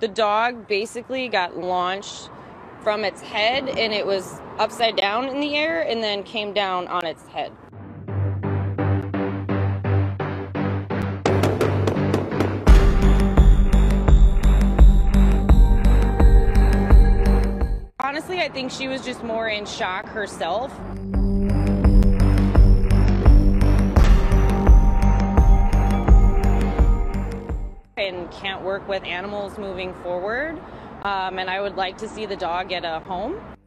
The dog basically got launched from its head, and it was upside down in the air and then came down on its head. Honestly, I think she was just more in shock herself. And can't work with animals moving forward, and I would like to see the dog get a home.